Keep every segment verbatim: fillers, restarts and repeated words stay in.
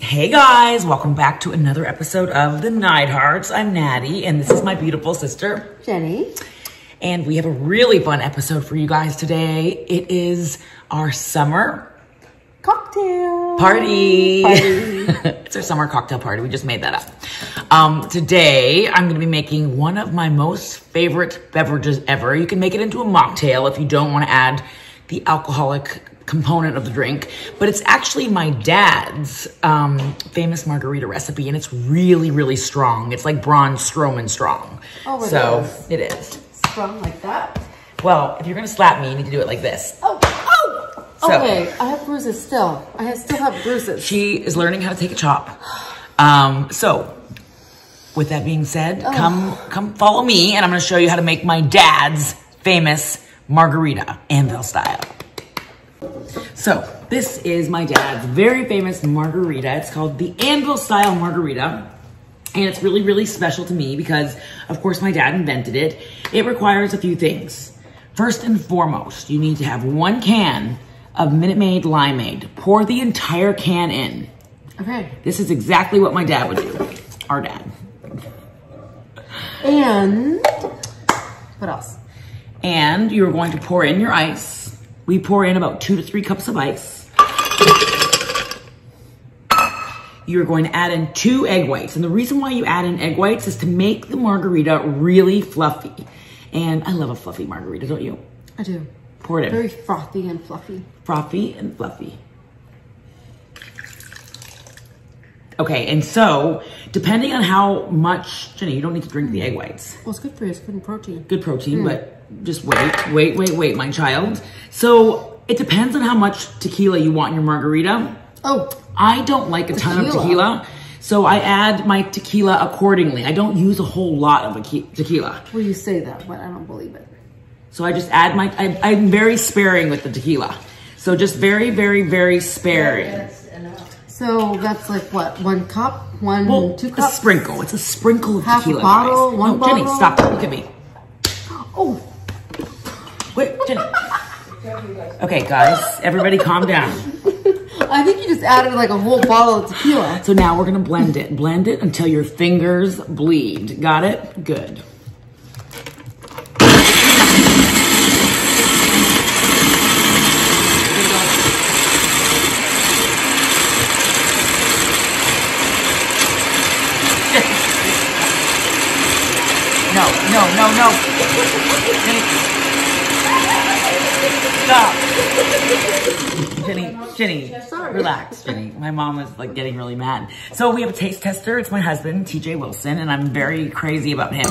Hey guys, welcome back to another episode of The Neidharts. I'm Nattie, and this is my beautiful sister, Jenni. And we have a really fun episode for you guys today. It is our summer cocktail party. party. It's our summer cocktail party. We just made that up. Um, today, I'm going to be making one of my most favorite beverages ever. You can make it into a mocktail if you don't want to add the alcoholic component of the drink, but it's actually my dad's um, famous margarita recipe, and it's really, really strong. It's like Braun Strowman strong. Oh, it so is. it is strong like that. Well, if you're gonna slap me, you need to do it like this. Oh, oh. So, okay, I have bruises still. I have, still have bruises. She is learning how to take a chop. Um, so, with that being said, oh. come, come, follow me, and I'm gonna show you how to make my dad's famous margarita, Anvil style. So this is my dad's very famous margarita. It's called the Anvil style margarita. And it's really, really special to me because, of course, my dad invented it. It requires a few things. First and foremost, you need to have one can of Minute Maid Limeade. Pour the entire can in. Okay. This is exactly what my dad would do. Our dad. And what else? And you're going to pour in your ice. We pour in about two to three cups of ice. You're going to add in two egg whites. And the reason why you add in egg whites is to make the margarita really fluffy. And I love a fluffy margarita, don't you? I do. Pour it in. Very frothy and fluffy. Frothy and fluffy. Okay, and so, depending on how much, Jenni, you don't need to drink the egg whites. Well, it's good for you, it's good in protein. Good protein, mm. but just wait, wait, wait, wait, my child. So it depends on how much tequila you want in your margarita. Oh. I don't like a ton of tequila, so I add my tequila accordingly. I don't use a whole lot of tequila. Well, you say that, but I don't believe it. So I just add my, I, I'm very sparing with the tequila. So just very, very, very sparing. Yeah, that's enough. So that's like what, one cup, one, well, two cups? a sprinkle. It's a sprinkle of Half tequila, Half a bottle, guys. one no, bottle. Jenni, stop, look at me. Oh. Wait, Jenni. Okay, guys, everybody calm down. I think you just added like a whole bottle of tequila. So now we're gonna blend it. Blend it until your fingers bleed. Got it? Good. No, no, no, no. Jenni. Stop. Jenni, Jenni, relax, Jenni. My mom was like getting really mad. So we have a taste tester. It's my husband, T J Wilson, and I'm very crazy about him.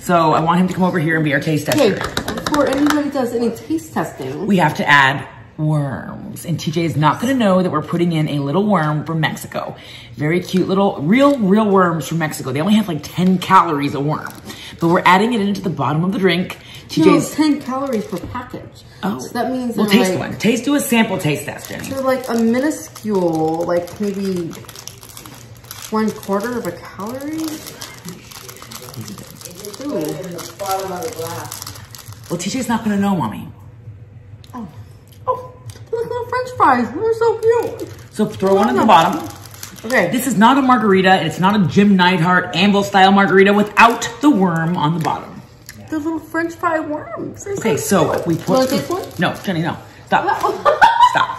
So I want him to come over here and be our taste tester. Okay, before anybody does any taste testing, we have to add worms. And T J is not going to know that we're putting in a little worm from Mexico. Very cute little, real, real worms from Mexico. They only have like ten calories a worm. But we're adding it into the bottom of the drink. T J's no, ten calories per package. Oh. So that means Well, taste like, one. Taste, do a sample taste test, Jenni. They're like a minuscule, like maybe one quarter of a calorie. Ooh. Well, T J's not going to know, Mommy. Oh. Oh, they're like little French fries. They're so cute. So throw one in the bottom. Okay. This is not a margarita, and it's not a Jim Neidhart Anvil-style margarita without the worm on the bottom. The little French fry worms. They're okay, so, so we put. No, Jenni, no. Stop. Stop.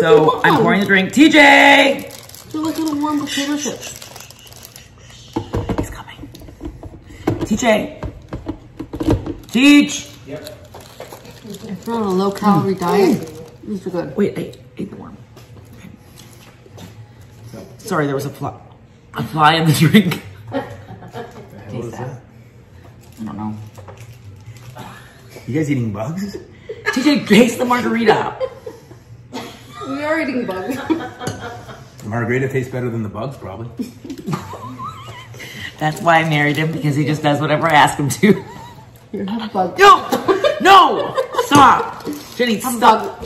So I'm pouring the drink. T J! They're like little warm potato chips. He's coming. T J. Teach. Yep. If you're on a low calorie mm. diet, these are good. Wait, I ate the worm. Okay. So, sorry, there was a fly, a fly in the drink. Taste that. I don't know. You guys eating bugs? T J, taste the margarita. We are eating bugs. The margarita tastes better than the bugs, probably. That's why I married him, because he just does whatever I ask him to. You're not a bug. No! No! Stop! Jenni, stop.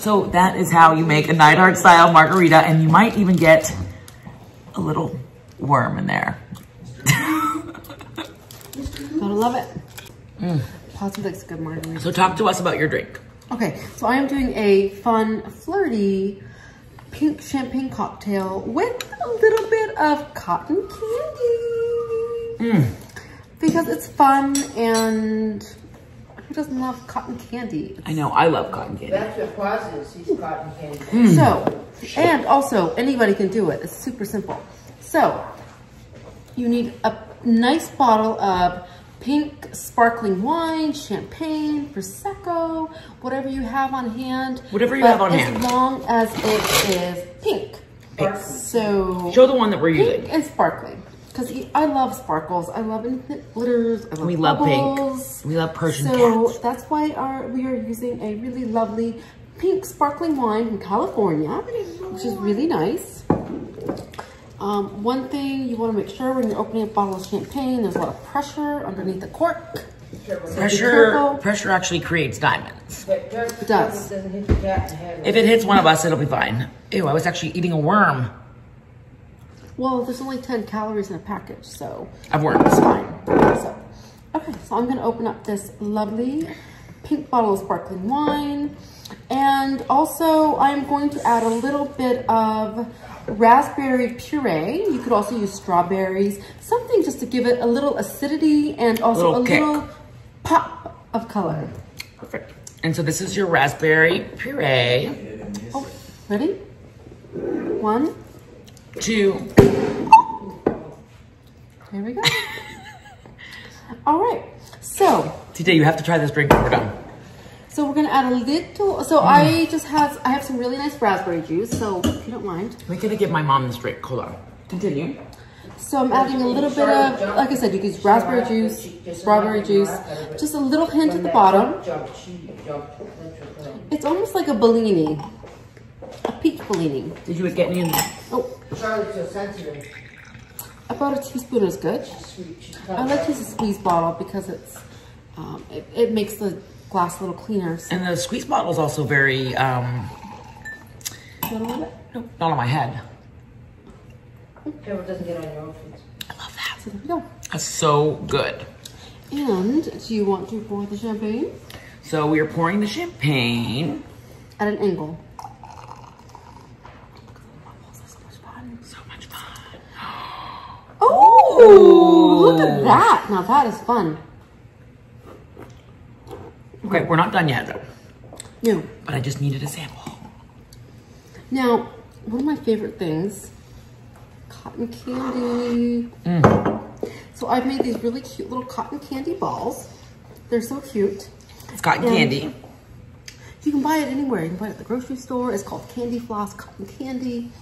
So that is how you make a Neidhart-style margarita, and you might even get a little worm in there. Gotta love it. Mm. Positive looks good, margarita. So talk to us about your drink. Okay, so I am doing a fun, flirty pink champagne cocktail with a little bit of cotton candy. Mm. Because it's fun, and who doesn't love cotton candy? It's I know, I love cotton candy. That's what causes these cotton candy. Mm. So, sure. And also, anybody can do it. It's super simple. So, you need a nice bottle of pink sparkling wine, champagne, prosecco, whatever you have on hand. Whatever you but have on as hand. As long as it is pink. It's so show the one that we're using. Pink and sparkling. Because I love sparkles. I love infinite glitters. I love we bubbles. Love pink. We love Persian cats. So that's why our we are using a really lovely pink sparkling wine from California, which is really nice. Um, one thing you want to make sure when you're opening a bottle of champagne, there's a lot of pressure underneath the cork. Pressure, pressure actually creates diamonds. It does. If it hits one of us, it'll be fine. Ew, I was actually eating a worm. Well, there's only ten calories in a package, so. I've worked. It's fine. So, okay, so I'm going to open up this lovely pink bottle of sparkling wine. And also, I'm going to add a little bit of raspberry puree. You could also use strawberries, something just to give it a little acidity and also little a kick. Little pop of color. Perfect. And so this is your raspberry puree. Oh, ready? One, two. Oh. Here we go. All right. So T J, you have to try this drink when we're done. So we're gonna add a little, so mm. I just have, I have some really nice raspberry juice, so if you don't mind. We're gonna give my mom this drink, hold on. Continue. So I'm adding a little bit of, like I said, you can use raspberry juice, strawberry juice, just a little hint at the bottom. It's almost like a Bellini, a peach Bellini. Did you get any in there? Oh. Charlotte's so sensitive. About a teaspoon is good. I like to use a squeeze bottle because it's, um, it, it makes the glass a little cleaner. So. And the squeeze bottle is also very, um, nope, not on my head. It doesn't get on your own feet. I love that. So there we go. That's so good. And do you want to pour the champagne? So we are pouring the champagne. At an angle. So much fun. So much fun. Oh, ooh. Look at that. Now that is fun. Okay, we're not done yet though. No. But I just needed a sample. Now, one of my favorite things, cotton candy. Mm. So I've made these really cute little cotton candy balls. They're so cute. It's cotton and candy. You can buy it anywhere. You can buy it at the grocery store. It's called Candy Floss Cotton Candy.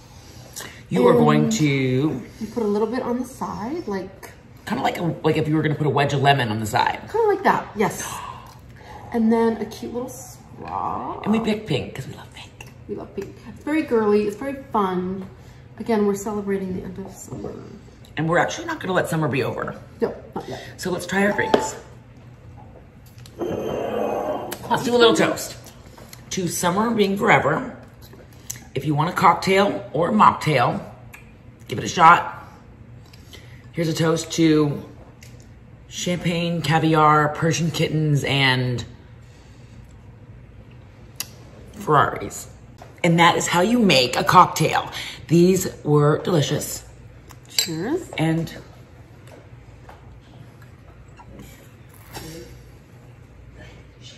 You and are going to... You put a little bit on the side, like... Kind of like a, like if you were going to put a wedge of lemon on the side. Kind of like that, yes. And then a cute little straw. And we picked pink because we love pink. We love pink. It's very girly. It's very fun. Again, we're celebrating the end of summer. And we're actually not going to let summer be over. No, not yet. So let's try our drinks. Let's do a little toast. To summer being forever. If you want a cocktail or a mocktail, give it a shot. Here's a toast to champagne, caviar, Persian kittens, and... Ferraris. And that is how you make a cocktail. These were delicious. Cheers. And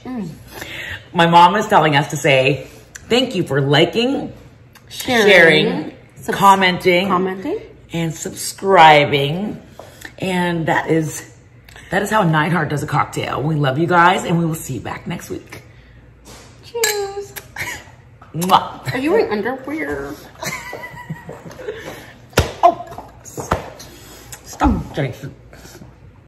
mm. My mom is telling us to say thank you for liking, sharing, sharing commenting, commenting, and subscribing. And that is that is how Neidhart does a cocktail. We love you guys, and we will see you back next week. Cheers. Mwah. Are you wearing underwear? Oh, stop, Jason.